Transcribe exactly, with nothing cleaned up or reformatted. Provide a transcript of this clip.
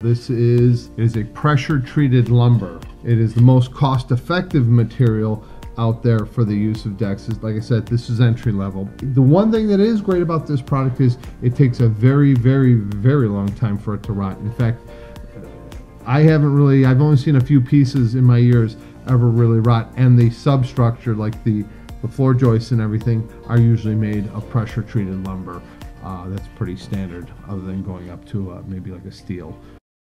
This is, is a pressure treated lumber. It is the most cost effective material out there for the use of decks. Like I said, this is entry level. The one thing that is great about this product is it takes a very, very, very long time for it to rot. In fact, I haven't really, I've only seen a few pieces in my years ever really rot, and the substructure, like the, the floor joists and everything, are usually made of pressure treated lumber. Uh, that's pretty standard, other than going up to uh, maybe like a steel.